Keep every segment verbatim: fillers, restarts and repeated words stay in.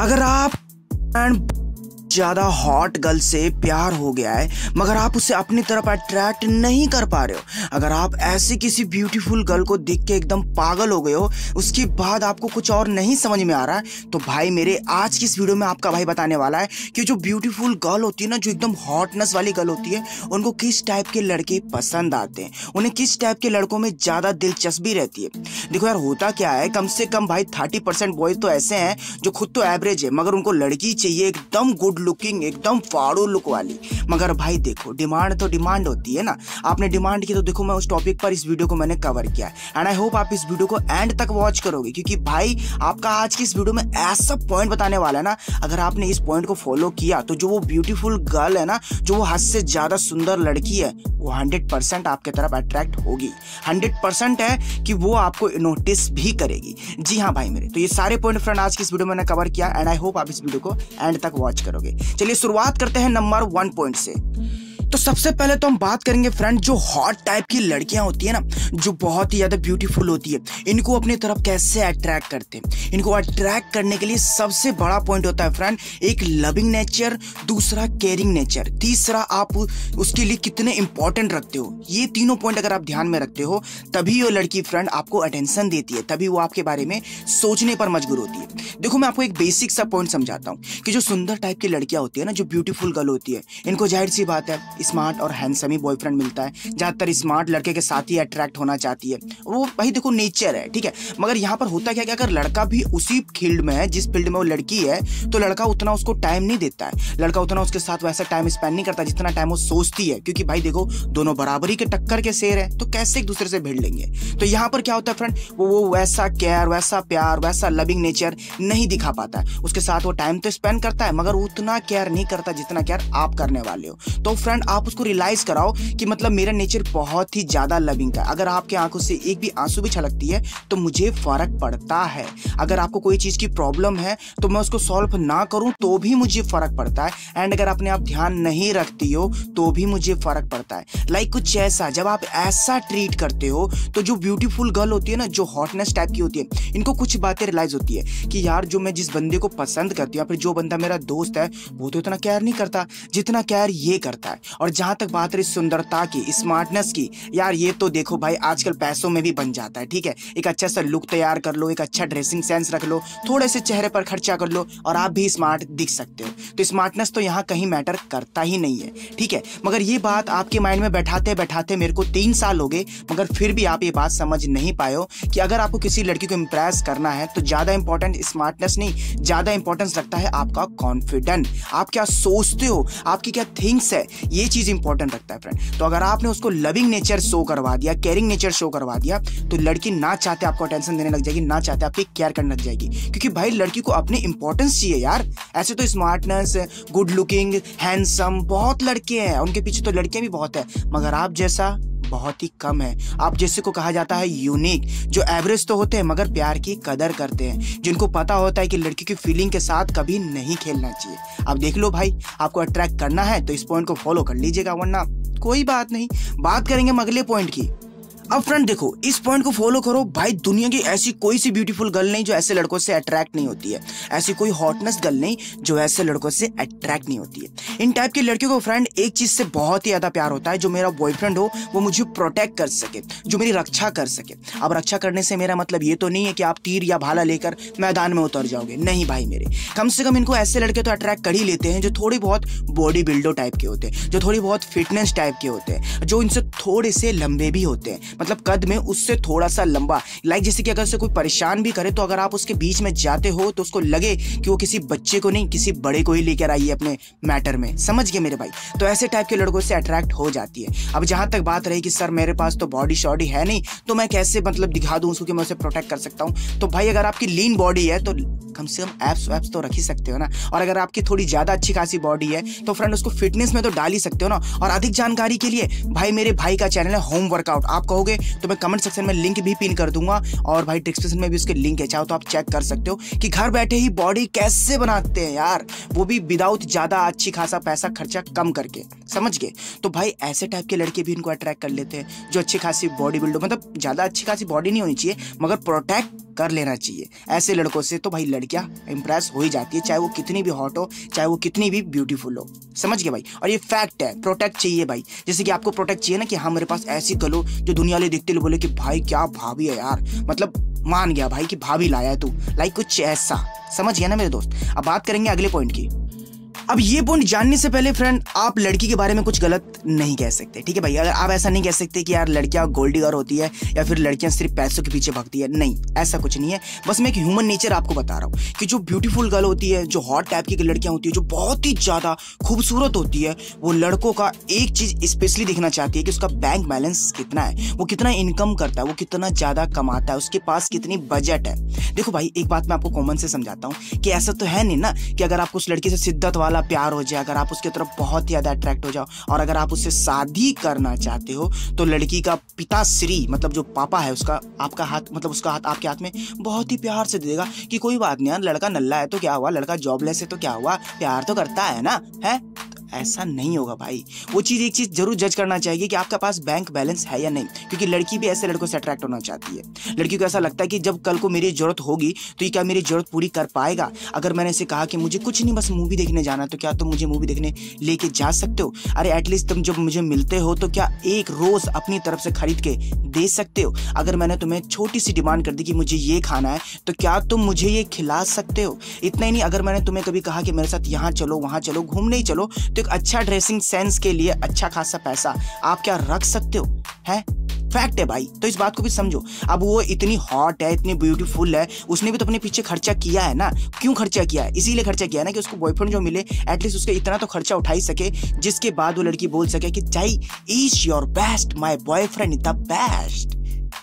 अगर आप ज्यादा हॉट गर्ल से प्यार हो गया है मगर आप उसे अपनी तरफ अट्रैक्ट नहीं कर पा रहे हो, अगर आप ऐसी किसी ब्यूटीफुल गर्ल को देख के एकदम पागल हो गए हो, उसके बाद आपको कुछ और नहीं समझ में आ रहा है, तो भाई मेरे आज की इस वीडियो में आपका भाई बताने वाला है कि जो ब्यूटीफुल गर्ल होती है ना, जो एकदम हॉटनेस वाली गर्ल होती है, उनको किस टाइप के लड़के पसंद आते हैं, उन्हें किस टाइप के लड़कों में ज़्यादा दिलचस्पी रहती है। देखो यार, होता क्या है, कम से कम भाई थर्टी परसेंट बॉयज तो ऐसे हैं जो खुद तो एवरेज है मगर उनको लड़की चाहिए एकदम गुड लुकिंग, एकदम फाड़ू लुक वाली। मगर भाई देखो, डिमांड तो डिमांड होती है ना। आपने डिमांड की तो देखो, मैं उस टॉपिक पर इस वीडियो को मैंने कवर किया है एंड आई होप आप इस वीडियो को एंड तक वॉच करोगे, क्योंकि भाई आपका आज की इस वीडियो में ऐसा पॉइंट बताने वाला है ना, अगर आपने इस पॉइंट को फॉलो किया तो जो वो ब्यूटीफुल गर्ल है ना, जो वो हद से ज्यादा सुंदर लड़की है, वो हंड्रेड परसेंट आपके तरफ अट्रैक्ट होगी। हंड्रेड परसेंट है कि वो आपको नोटिस भी करेगी। जी हाँ भाई मेरे, तो ये सारे पॉइंट फ्रेंड आज की इस वीडियो में मैंने कवर किया एंड आई होप आप इस वीडियो को एंड तक वॉच करोगे। चलिए शुरुआत करते हैं नंबर वन पॉइंट से। तो सबसे पहले तो हम बात करेंगे फ्रेंड, जो हॉट टाइप की लड़कियां होती है ना, जो बहुत ही ज़्यादा ब्यूटीफुल होती है, इनको अपनी तरफ कैसे अट्रैक्ट करते हैं। इनको अट्रैक्ट करने के लिए सबसे बड़ा पॉइंट होता है फ्रेंड, एक लविंग नेचर, दूसरा केयरिंग नेचर, तीसरा आप उसके लिए कितने इंपॉर्टेंट रखते हो। ये तीनों पॉइंट अगर आप ध्यान में रखते हो तभी वो लड़की फ्रेंड आपको अटेंशन देती है, तभी वो आपके बारे में सोचने पर मजबूर होती है। देखो मैं आपको एक बेसिक सा पॉइंट समझाता हूँ कि जो सुंदर टाइप की लड़कियाँ होती है ना, जो ब्यूटीफुल गर्ल होती है, इनको जाहिर सी बात है स्मार्ट और हैंडसम ही बॉयफ्रेंड मिलता है। ज़्यादातर स्मार्ट लड़के के साथ ही अट्रैक्ट होना चाहती है, वो भाई देखो नेचर है, ठीक है। मगर यहाँ पर होता क्या है कि अगर लड़का भी उसी फील्ड में है जिस फील्ड में वो लड़की है, तो लड़का उतना उसको टाइम नहीं देता है, लड़का उतना उसके साथ वैसा टाइम स्पेंड नहीं करता जितना टाइम वो सोचती है, क्योंकि भाई देखो दोनों बराबरी के टक्कर के शेर है, तो कैसे एक दूसरे से भिड़ लेंगे। तो यहाँ पर क्या होता है फ्रेंड, वो वो वैसा केयर, वैसा प्यार, वैसा लविंग नेचर नहीं दिखा पाता है। उसके साथ वो टाइम तो स्पेंड करता है मगर उतना केयर नहीं करता जितना केयर आप करने वाले हो। तो फ्रेंड आप उसको रियलाइज कराओ कि मतलब मेरा नेचर बहुत ही ज्यादा लविंग का, अगर आपके आंखों से एक भी आंसू भी छलकती है तो मुझे फर्क पड़ता है। अगर आपको कोई चीज की प्रॉब्लम है तो मैं उसको सॉल्व ना करूं तो भी मुझे फर्क पड़ता है, एंड अगर अपने आप ध्यान नहीं रखती हो तो भी मुझे फर्क पड़ता है। लाइक कुछ ऐसा, जब आप ऐसा ट्रीट करते हो तो जो ब्यूटीफुल गर्ल होती है ना, जो हॉटनेस टाइप की होती है, इनको कुछ बातें रियलाइज होती है कि यार जो मैं जिस बंदे को पसंद करती हूँ या फिर जो बंदा मेरा दोस्त है, वो तो इतना केयर नहीं करता जितना केयर ये करता है। और जहां तक बात रही सुंदरता की, स्मार्टनेस की, यार ये तो देखो भाई आजकल पैसों में भी बन जाता है, ठीक है। एक अच्छा सा लुक तैयार कर लो, एक अच्छा ड्रेसिंग सेंस रख लो, थोड़े से चेहरे पर खर्चा कर लो और आप भी स्मार्ट दिख सकते हो। तो स्मार्टनेस तो यहाँ कहीं मैटर करता ही नहीं है, ठीक है। मगर ये बात आपके माइंड में बैठाते बैठाते मेरे को तीन साल हो गए, मगर फिर भी आप ये बात समझ नहीं पाए हो कि अगर आपको किसी लड़की को इम्प्रेस करना है तो ज़्यादा इंपॉर्टेंट स्मार्टनेस नहीं, ज़्यादा इंपॉर्टेंस रखता है आपका कॉन्फिडेंस, आप क्या सोचते हो, आपकी क्या थिंग्स है, ये चीज इंपॉर्टेंट रखता है फ्रेंड। तो अगर आपने उसको लविंग नेचर शो करवा दिया, केयरिंग नेचर शो करवा दिया, तो लड़की ना चाहते आपको अटेंशन देने लग जाएगी, ना चाहते आपकी केयर करने लग जाएगी, क्योंकि भाई लड़की को अपनी इंपॉर्टेंस चाहिए यार। ऐसे तो स्मार्टनेस, गुड लुकिंग, हैंडसम बहुत लड़के हैं, उनके पीछे तो लड़कियां भी बहुत है, मगर आप जैसा बहुत ही कम है। आप जैसे को कहा जाता है यूनिक, जो एवरेज तो होते हैं मगर प्यार की कदर करते हैं, जिनको पता होता है कि लड़की की फीलिंग के साथ कभी नहीं खेलना चाहिए। आप देख लो भाई, आपको अट्रैक्ट करना है तो इस पॉइंट को फॉलो कर लीजिएगा, वरना कोई बात नहीं। बात करेंगे हम अगले पॉइंट की। अब फ्रेंड देखो, इस पॉइंट को फॉलो करो, भाई दुनिया की ऐसी कोई सी ब्यूटीफुल गर्ल नहीं जो ऐसे लड़कों से अट्रैक्ट नहीं होती है, ऐसी कोई हॉटनेस गर्ल नहीं जो ऐसे लड़कों से अट्रैक्ट नहीं होती है। इन टाइप के लड़कियों को फ्रेंड एक चीज़ से बहुत ही ज़्यादा प्यार होता है, जो मेरा बॉयफ्रेंड हो, वो मुझे प्रोटेक्ट कर सके, जो मेरी रक्षा कर सके। अब रक्षा करने से मेरा मतलब ये तो नहीं है कि आप तीर या भाला लेकर मैदान में उतर जाओगे, नहीं भाई मेरे। कम से कम इनको ऐसे लड़के तो अट्रैक्ट कर ही लेते हैं जो थोड़ी बहुत बॉडी बिल्डर टाइप के होते हैं, जो थोड़ी बहुत फिटनेस टाइप के होते हैं, जो इनसे थोड़े से लंबे भी होते हैं, मतलब कद में उससे थोड़ा सा लंबा। लाइक जैसे कि अगर उसे कोई परेशान भी करे तो अगर आप उसके बीच में जाते हो तो उसको लगे कि वो किसी बच्चे को नहीं, किसी बड़े को ही लेकर आई है अपने मैटर में, समझ गए मेरे भाई। तो ऐसे टाइप के लड़कों से अट्रैक्ट हो जाती है। अब जहां तक बात रही कि सर मेरे पास तो बॉडी शॉडी है नहीं, तो मैं कैसे मतलब दिखा दूं उसको कि मैं उसे प्रोटेक्ट कर सकता हूं, तो भाई अगर आपकी लीन बॉडी है तो कम से कम एप्स वैप्स तो रख ही सकते हो ना, और अगर आपकी थोड़ी ज़्यादा अच्छी खासी बॉडी है तो फ्रेंड उसको फिटनेस में तो डाल ही सकते हो ना। और अधिक जानकारी के लिए भाई मेरे भाई का चैनल है होम वर्कआउट, आप कहोगे तो मैं कमेंट सेक्शन में लिंक भी पिन कर दूंगा और भाई डिस्क्रिप्शन में भी उसके लिंक है, चाहो तो आप चेक कर सकते हो कि घर बैठे ही बॉडी कैसे बनाते हैं यार, वो भी विदाउट ज़्यादा अच्छी खासा पैसा खर्चा कम करके, समझ गए। तो भाई ऐसे टाइप के लड़के भी इनको अट्रैक्ट कर लेते हैं जो अच्छी खासी बॉडी बिल्डर, मतलब ज़्यादा अच्छी खासी बॉडी नहीं होनी चाहिए मगर प्रोटेक्ट कर लेना चाहिए। ऐसे लड़कों से तो भाई लड़कियां इम्प्रेस हो ही जाती है, चाहे वो कितनी भी हॉट हो, चाहे वो कितनी भी ब्यूटीफुल हो, समझ गए भाई। और ये फैक्ट है, प्रोटेक्ट चाहिए भाई। जैसे कि आपको प्रोटेक्ट चाहिए ना कि हाँ मेरे पास ऐसी कलो जो दुनिया वाले देखते हुए बोले कि भाई क्या भाभी है यार, मतलब मान गया भाई कि भाभी लाया है तू, लाइक कुछ ऐसा, समझ गया ना मेरे दोस्त। अब बात करेंगे अगले पॉइंट की। अब ये पॉइंट जानने से पहले फ्रेंड, आप लड़की के बारे में कुछ गलत नहीं कह सकते, ठीक है भाई। अगर आप ऐसा नहीं कह सकते कि यार लड़कियां गोल्ड डिगर होती है या फिर लड़कियां सिर्फ पैसों के पीछे भागती है, नहीं ऐसा कुछ नहीं है। बस मैं एक ह्यूमन नेचर आपको बता रहा हूँ कि जो ब्यूटीफुल गर्ल होती है, जो हॉट टाइप की लड़कियां होती है, जो बहुत ही ज़्यादा खूबसूरत होती है, वो लड़कों का एक चीज़ स्पेशली देखना चाहती है कि उसका बैंक बैलेंस कितना है, वो कितना इनकम करता है, वो कितना ज़्यादा कमाता है, उसके पास कितनी बजट है। देखो भाई एक बात मैं आपको कॉमन से समझाता हूँ कि ऐसा तो है नहीं ना कि अगर आपको उस लड़की से शिद्दत वाला प्यार हो जाए, अगर आप उसके तरफ बहुत ज्यादा अट्रैक्ट हो जाओ और अगर आप उससे शादी करना चाहते हो, तो लड़की का पिताश्री मतलब जो पापा है उसका आपका हाथ, मतलब उसका हाथ आपके हाथ में बहुत ही प्यार से देगा कि कोई बात नहीं यार, लड़का नल्ला है तो क्या हुआ, लड़का जॉबलेस है तो क्या हुआ, प्यार तो करता है ना, है। ऐसा नहीं होगा भाई। वो चीज़ एक चीज़ जरूर जज करना चाहिए कि आपका पास बैंक बैलेंस है या नहीं, क्योंकि लड़की भी ऐसे लड़कों से अट्रैक्ट होना चाहती है। लड़की को ऐसा लगता है कि जब कल को मेरी ज़रूरत होगी तो ये क्या मेरी ज़रूरत पूरी कर पाएगा। अगर मैंने इसे कहा कि मुझे कुछ नहीं बस मूवी देखने जाना, तो क्या तुम तो मुझे मूवी देखने लेके जा सकते हो, अरे एटलीस्ट तुम जब मुझे मिलते हो तो क्या एक रोज़ अपनी तरफ से खरीद के दे सकते हो। अगर मैंने तुम्हें छोटी सी डिमांड कर दी कि मुझे ये खाना है, तो क्या तुम मुझे ये खिला सकते हो। इतना ही नहीं, अगर मैंने तुम्हें कभी कहा कि मेरे साथ यहाँ चलो वहाँ चलो घूमने ही चलो, तो एक अच्छा ड्रेसिंग सेंस के लिए अच्छा खासा पैसा आप क्या रख सकते हो, है फैक्ट है भाई। तो इस बात को भी समझो। अब वो इतनी हॉट है, इतनी ब्यूटीफुल है, उसने भी तो अपने पीछे खर्चा किया है ना। क्यों खर्चा किया है, इसीलिए खर्चा किया है ना कि उसको बॉयफ्रेंड जो मिले एटलीस्ट उसके इतना तो खर्चा उठा ही सके, जिसके बाद वो लड़की बोल सके कि chai is your best, my boyfriend is the best.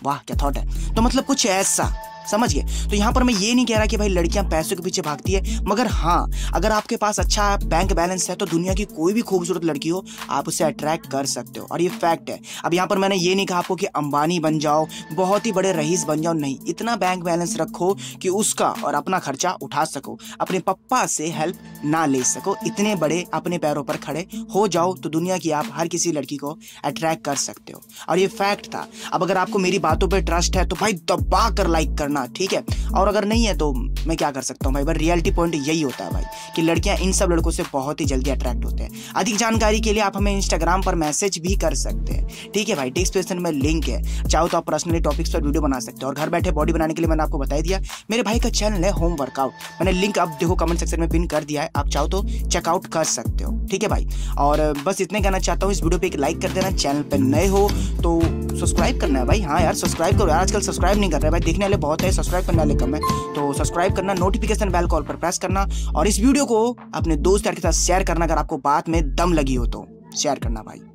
वाह क्या थॉट है। तो मतलब कुछ ऐसा, समझ गए। तो यहाँ पर मैं ये नहीं कह रहा कि भाई लड़कियां पैसों के पीछे भागती है, मगर हाँ अगर आपके पास अच्छा बैंक बैलेंस है तो दुनिया की कोई भी खूबसूरत लड़की हो आप उसे अट्रैक्ट कर सकते हो, और ये फैक्ट है। अब यहाँ पर मैंने ये नहीं कहा आपको कि अंबानी बन जाओ, बहुत ही बड़े रईस बन जाओ, नहीं। इतना बैंक बैलेंस रखो कि उसका और अपना खर्चा उठा सको, अपने पप्पा से हेल्प ना ले सको, इतने बड़े अपने पैरों पर खड़े हो जाओ, तो दुनिया की आप हर किसी लड़की को अट्रैक्ट कर सकते हो, और ये फैक्ट था। अब अगर आपको मेरी बातों पर ट्रस्ट है तो भाई दबा कर लाइक करना, ठीक है। और अगर नहीं है तो मैं क्या कर सकता हूं भाई, पर रियलिटी पॉइंट यही होता है भाई कि लड़कियां इन सब लड़कों से बहुत ही जल्दी अट्रैक्ट होते हैं। अधिक जानकारी के लिए आप हमें इंस्टाग्राम पर मैसेज भी कर सकते हैं, ठीक है भाई। डिस्क्रिप्शन में लिंक है, चाहो तो आप पर्सनली टॉपिक्स पर वीडियो बना सकते हो। और घर बैठे बॉडी बनाने के लिए मैंने आपको बता दिया, मेरे भाई का चैनल है होम वर्कआउट, मैंने लिंक आप देखो कमेंट सेक्शन में पिन कर दिया है, आप चाहो तो चेकआउट कर सकते हो, ठीक है भाई। और बस इतने कहना चाहता हूँ, इस वीडियो पर एक लाइक कर देना, चैनल पर नए हो तो सब्सक्राइब करना है भाई, हाँ यार सब्सक्राइब करो यार, आजकल सब्सक्राइब नहीं कर रहे भाई, देखने वाले बहुत है, सब्सक्राइब करने वाले कम है, तो सब्सक्राइब करना, नोटिफिकेशन बेल कॉल पर प्रेस करना, और इस वीडियो को अपने दोस्त यार के साथ शेयर करना, अगर आपको बात में दम लगी हो तो शेयर करना भाई।